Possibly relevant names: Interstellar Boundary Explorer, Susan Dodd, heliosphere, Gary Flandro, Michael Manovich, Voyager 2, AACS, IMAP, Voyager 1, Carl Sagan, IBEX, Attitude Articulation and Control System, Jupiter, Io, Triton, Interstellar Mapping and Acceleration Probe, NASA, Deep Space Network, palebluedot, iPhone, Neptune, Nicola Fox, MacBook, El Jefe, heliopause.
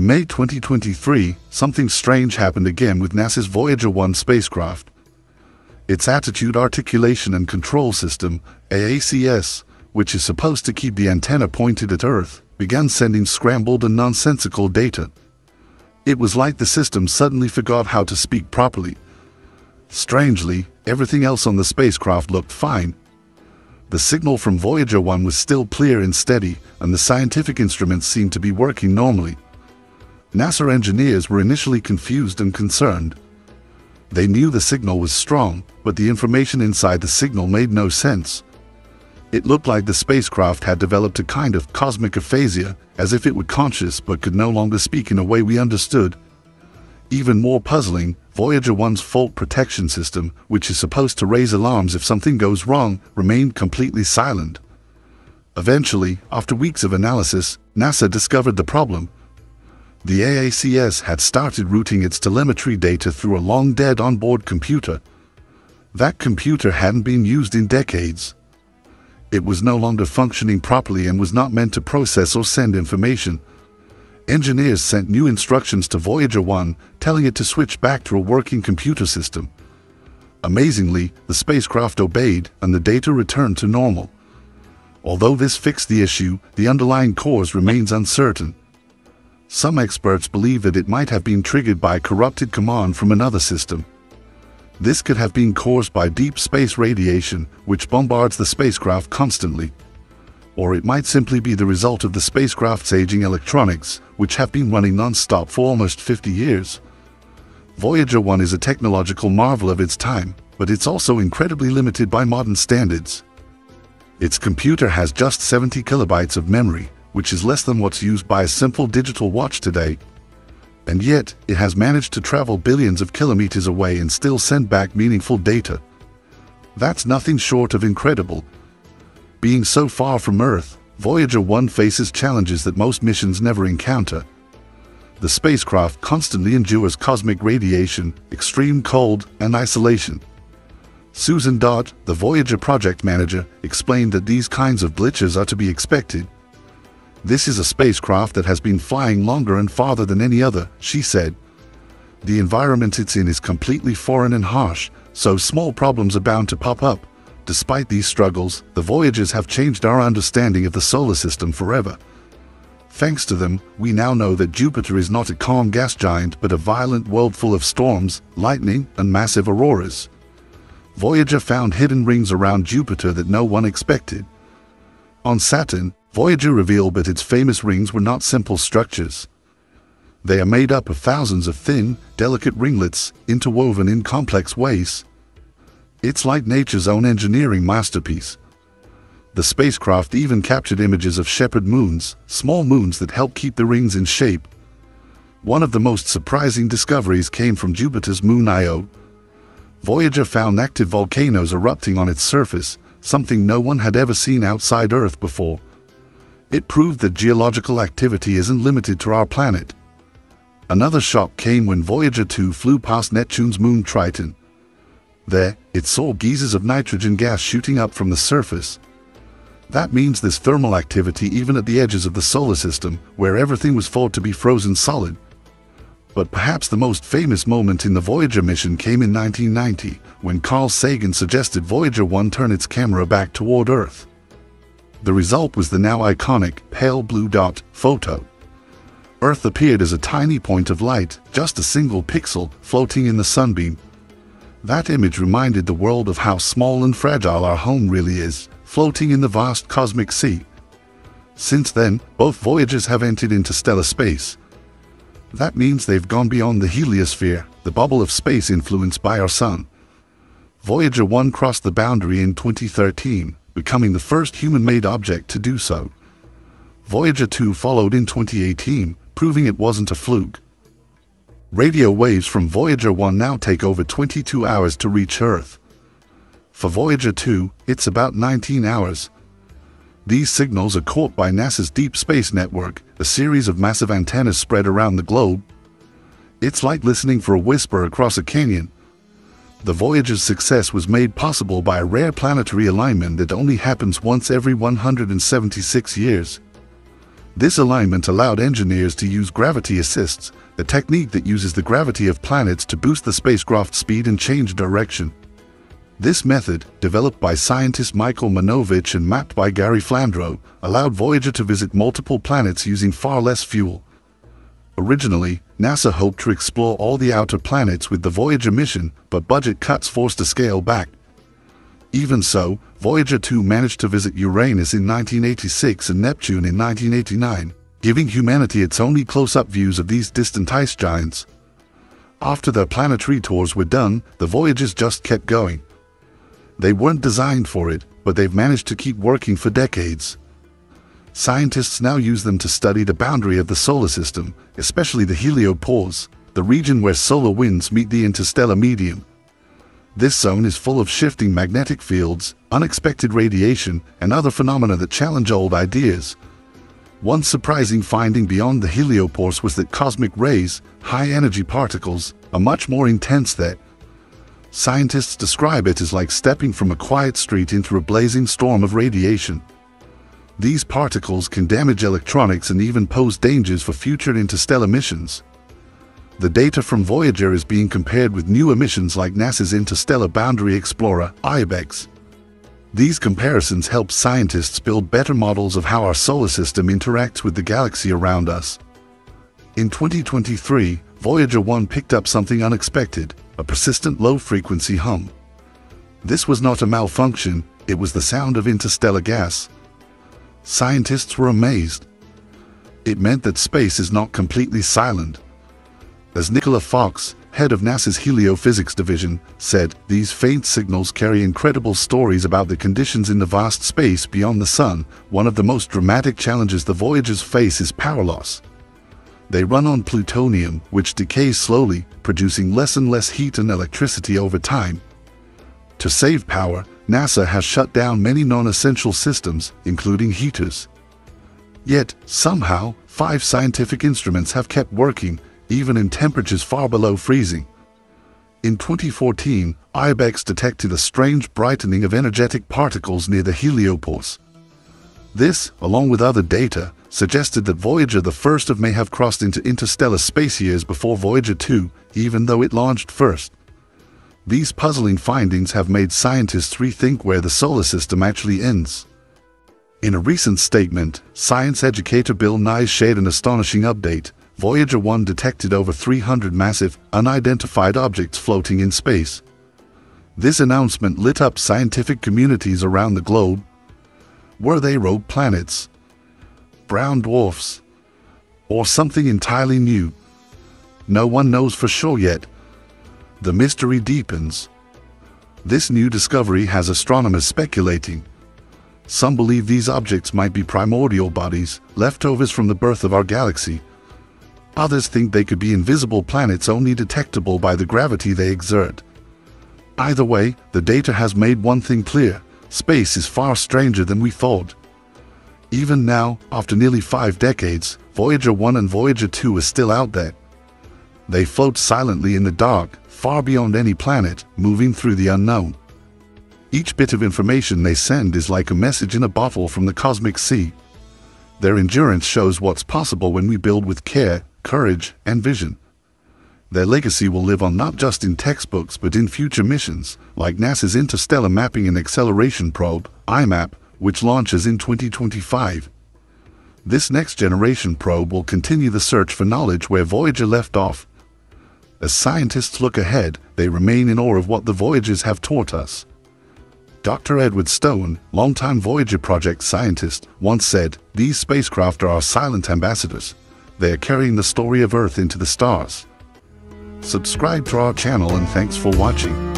In May 2023, something strange happened again with NASA's Voyager 1 spacecraft. Its Attitude Articulation and Control System, AACS, which is supposed to keep the antenna pointed at Earth, began sending scrambled and nonsensical data. It was like the system suddenly forgot how to speak properly. Strangely, everything else on the spacecraft looked fine. The signal from Voyager 1 was still clear and steady, and the scientific instruments seemed to be working normally. NASA engineers were initially confused and concerned. They knew the signal was strong, but the information inside the signal made no sense. It looked like the spacecraft had developed a kind of cosmic aphasia, as if it were conscious but could no longer speak in a way we understood. Even more puzzling, Voyager 1's fault protection system, which is supposed to raise alarms if something goes wrong, remained completely silent. Eventually, after weeks of analysis, NASA discovered the problem. The AACS had started routing its telemetry data through a long-dead onboard computer. That computer hadn't been used in decades. It was no longer functioning properly and was not meant to process or send information. Engineers sent new instructions to Voyager 1, telling it to switch back to a working computer system. Amazingly, the spacecraft obeyed and the data returned to normal. Although this fixed the issue, the underlying cause remains uncertain. Some experts believe that it might have been triggered by a corrupted command from another system. This could have been caused by deep space radiation, which bombards the spacecraft constantly. Or it might simply be the result of the spacecraft's aging electronics, which have been running non-stop for almost 50 years. Voyager 1 is a technological marvel of its time, but it's also incredibly limited by modern standards. Its computer has just 70 kilobytes of memory, which is less than what's used by a simple digital watch today. And yet, it has managed to travel billions of kilometers away and still send back meaningful data. That's nothing short of incredible. Being so far from Earth, Voyager 1 faces challenges that most missions never encounter. The spacecraft constantly endures cosmic radiation, extreme cold, and isolation. Susan Dodd, the Voyager project manager, explained that these kinds of glitches are to be expected. "This is a spacecraft that has been flying longer and farther than any other," she said. "The environment it's in is completely foreign and harsh, so small problems are bound to pop up. Despite these struggles, the Voyagers have changed our understanding of the solar system forever. Thanks to them, we now know that Jupiter is not a calm gas giant but a violent world full of storms, lightning, and massive auroras." Voyager found hidden rings around Jupiter that no one expected. On Saturn, Voyager revealed that its famous rings were not simple structures. They are made up of thousands of thin, delicate ringlets, interwoven in complex ways. It's like nature's own engineering masterpiece. The spacecraft even captured images of shepherd moons, small moons that help keep the rings in shape. One of the most surprising discoveries came from Jupiter's moon Io. Voyager found active volcanoes erupting on its surface, something no one had ever seen outside Earth before. It proved that geological activity isn't limited to our planet. Another shock came when Voyager 2 flew past Neptune's moon Triton. There, it saw geysers of nitrogen gas shooting up from the surface. That means there's thermal activity even at the edges of the solar system, where everything was thought to be frozen solid. But perhaps the most famous moment in the Voyager mission came in 1990, when Carl Sagan suggested Voyager 1 turn its camera back toward Earth. The result was the now iconic pale blue dot photo. Earth appeared as a tiny point of light, just a single pixel, floating in the sunbeam. That image reminded the world of how small and fragile our home really is, floating in the vast cosmic sea. Since then, both Voyagers have entered interstellar space. That means they've gone beyond the heliosphere, the bubble of space influenced by our sun. Voyager 1 crossed the boundary in 2013, becoming the first human-made object to do so. Voyager 2 followed in 2018, proving it wasn't a fluke. Radio waves from Voyager 1 now take over 22 hours to reach Earth. For Voyager 2, it's about 19 hours. These signals are caught by NASA's Deep Space Network, a series of massive antennas spread around the globe. It's like listening for a whisper across a canyon. The Voyager's success was made possible by a rare planetary alignment that only happens once every 176 years. This alignment allowed engineers to use gravity assists, a technique that uses the gravity of planets to boost the spacecraft's speed and change direction. This method, developed by scientist Michael Manovich and mapped by Gary Flandro, allowed Voyager to visit multiple planets using far less fuel. Originally, NASA hoped to explore all the outer planets with the Voyager mission, but budget cuts forced a scale back. Even so, Voyager 2 managed to visit Uranus in 1986 and Neptune in 1989, giving humanity its only close-up views of these distant ice giants. After their planetary tours were done, the Voyagers just kept going. They weren't designed for it, but they've managed to keep working for decades. Scientists now use them to study the boundary of the solar system, especially the heliopause, the region where solar winds meet the interstellar medium. This zone is full of shifting magnetic fields, unexpected radiation, and other phenomena that challenge old ideas. One surprising finding beyond the heliopause was that cosmic rays, high-energy particles, are much more intense there. Scientists describe it as like stepping from a quiet street into a blazing storm of radiation. These particles can damage electronics and even pose dangers for future interstellar missions. The data from Voyager is being compared with newer missions like NASA's Interstellar Boundary Explorer, IBEX. These comparisons help scientists build better models of how our solar system interacts with the galaxy around us. In 2023, Voyager 1 picked up something unexpected, a persistent low-frequency hum. This was not a malfunction, it was the sound of interstellar gas. Scientists were amazed. It meant that space is not completely silent. As Nicola Fox, head of NASA's Heliophysics Division, said, these faint signals carry incredible stories about the conditions in the vast space beyond the Sun. One of the most dramatic challenges the Voyagers face is power loss. They run on plutonium, which decays slowly, producing less and less heat and electricity over time. To save power, NASA has shut down many non-essential systems, including heaters. Yet, somehow, 5 scientific instruments have kept working, even in temperatures far below freezing. In 2014, IBEX detected a strange brightening of energetic particles near the heliopause. This, along with other data, suggested that Voyager 1 may have crossed into interstellar space years before Voyager 2, even though it launched first. These puzzling findings have made scientists rethink where the solar system actually ends. In a recent statement, science educator Bill Nye shared an astonishing update. Voyager 1 detected over 300 massive, unidentified objects floating in space. This announcement lit up scientific communities around the globe. Were they rogue planets, brown dwarfs, or something entirely new? No one knows for sure yet. The mystery deepens. This new discovery has astronomers speculating. Some believe these objects might be primordial bodies, leftovers from the birth of our galaxy. Others think they could be invisible planets only detectable by the gravity they exert. Either way, the data has made one thing clear: space is far stranger than we thought. Even now, after nearly 5 decades, Voyager 1 and Voyager 2 are still out there. They float silently in the dark, far beyond any planet, moving through the unknown. Each bit of information they send is like a message in a bottle from the cosmic sea. Their endurance shows what's possible when we build with care, courage, and vision. Their legacy will live on not just in textbooks but in future missions, like NASA's Interstellar Mapping and Acceleration Probe, IMAP, which launches in 2025. This next-generation probe will continue the search for knowledge where Voyager left off. As scientists look ahead, they remain in awe of what the Voyagers have taught us. Dr. Edward Stone, longtime Voyager project scientist, once said, "These spacecraft are our silent ambassadors. They are carrying the story of Earth into the stars." Subscribe to our channel and thanks for watching.